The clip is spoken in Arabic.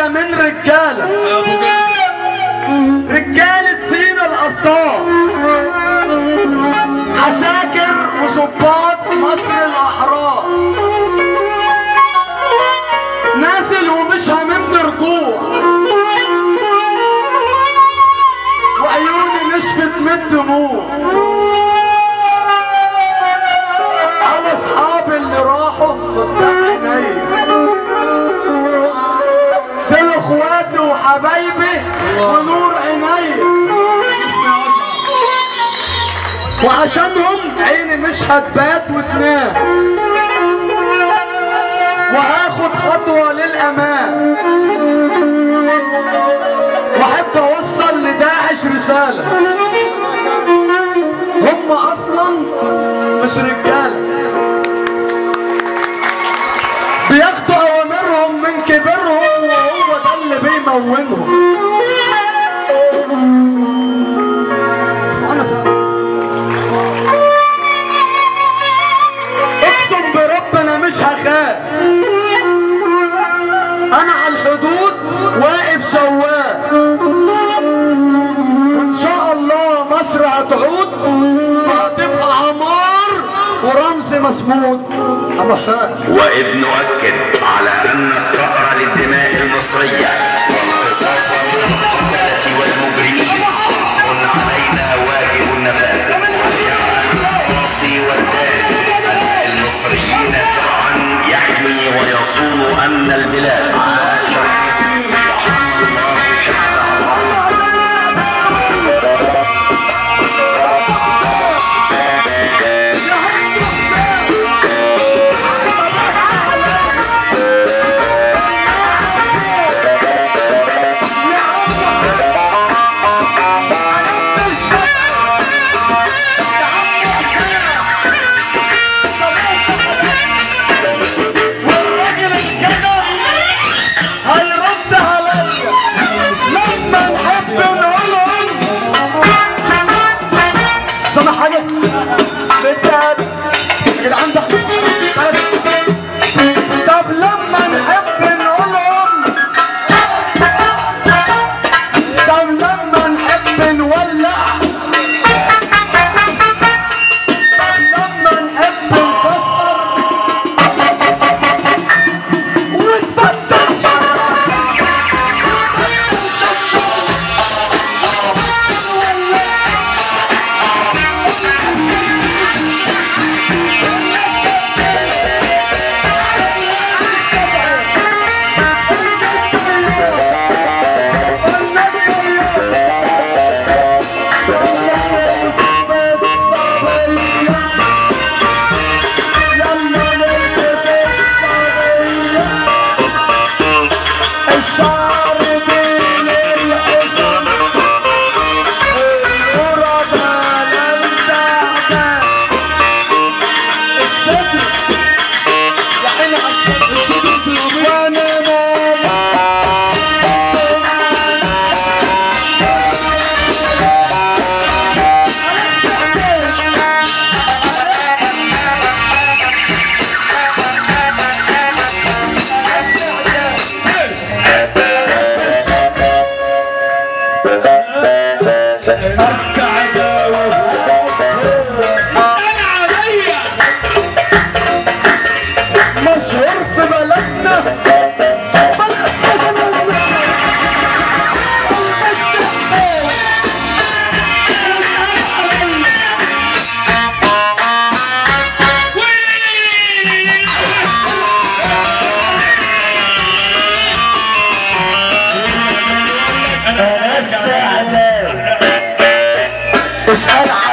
هي من رجاله رجاله سينا الابطال عساكر وظباط مصر الاحرار، نازل ومش هممت رجوع وعيوني نشفت من الدموع على اصحابي اللي راحوا قدام عينيا، دول اخواتي وحبايبي ونور عينيا، وعشانهم عيني مش هتبات وتنام، وهاخد خطوة للأمان، وأحب أوصل لداعش رسالة، هم أصلا مش رجالة، بياخدوا أوامرهم من كبرهم وهو ده اللي بيمونهم. مش هخاف، انا على الحدود واقف شواف، وان شاء الله مصر هتعود وهتبقى عمار ورمز مسمود. ابو حسام واقف نؤكد على ان الثأر للدماء المصريه والقصاص من القتله والمجرمين، قلنا علينا واجب النفاذ الراسي والداري المصريين طبعا يحمي ويصون امن البلاد. اسأل